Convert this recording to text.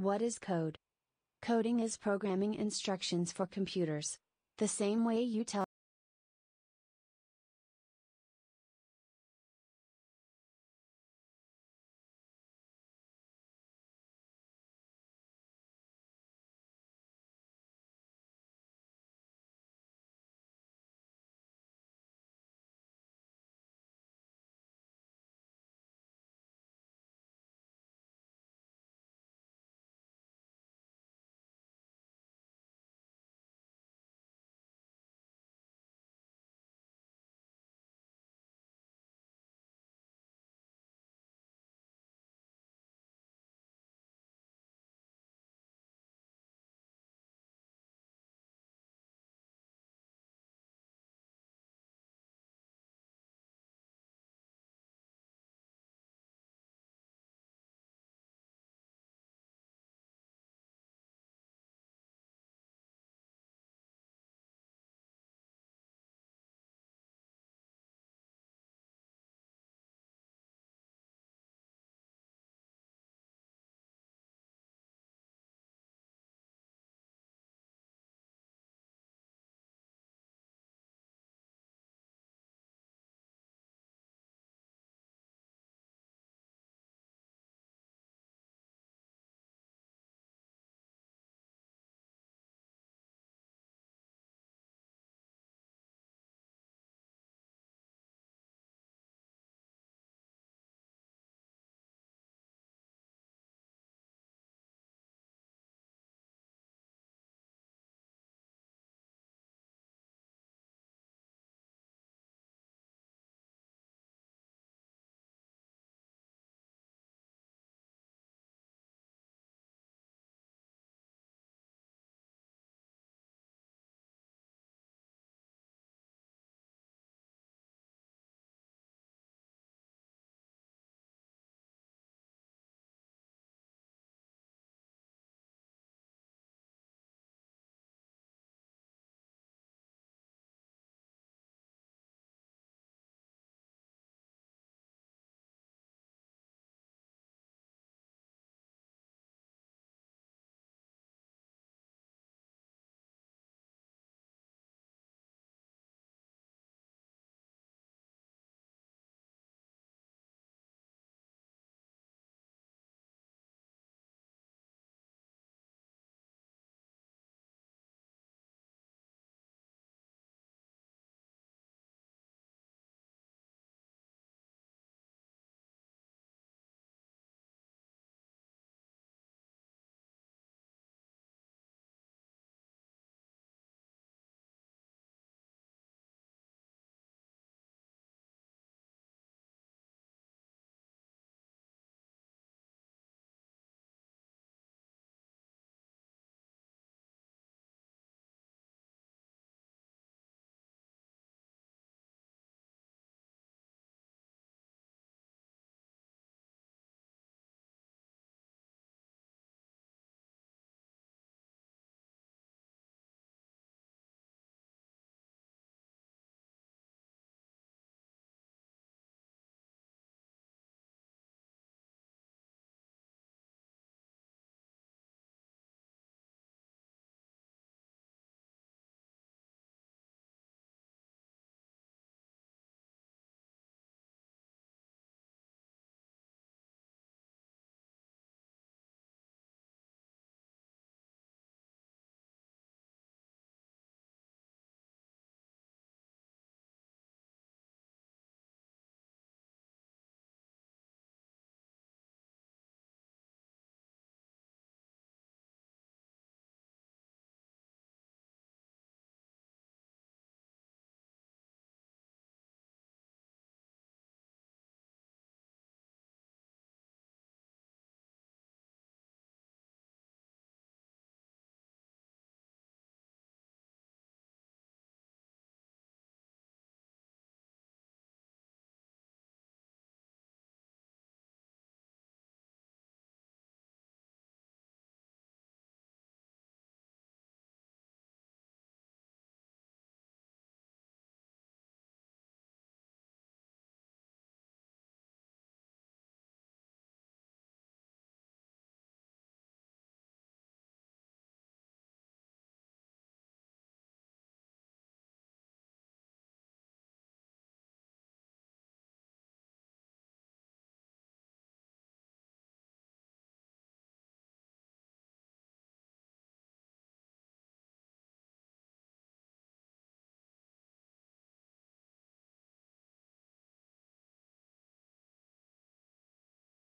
What is code? Coding is programming instructions for computers. The same way you tell